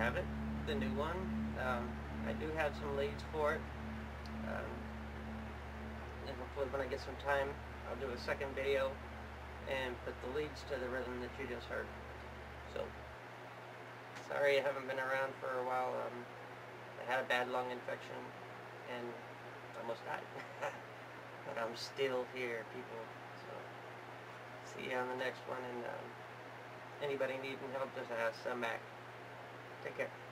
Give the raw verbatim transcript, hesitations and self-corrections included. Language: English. Have it, the new one. Um, I do have some leads for it, um, and hopefully when I get some time I'll do a second video and put the leads to the rhythm that you just heard. So, sorry I haven't been around for a while. um, I had a bad lung infection and almost died, but I'm still here, people. So, see you on the next one, and um, anybody needing help, just ask them back. Take care.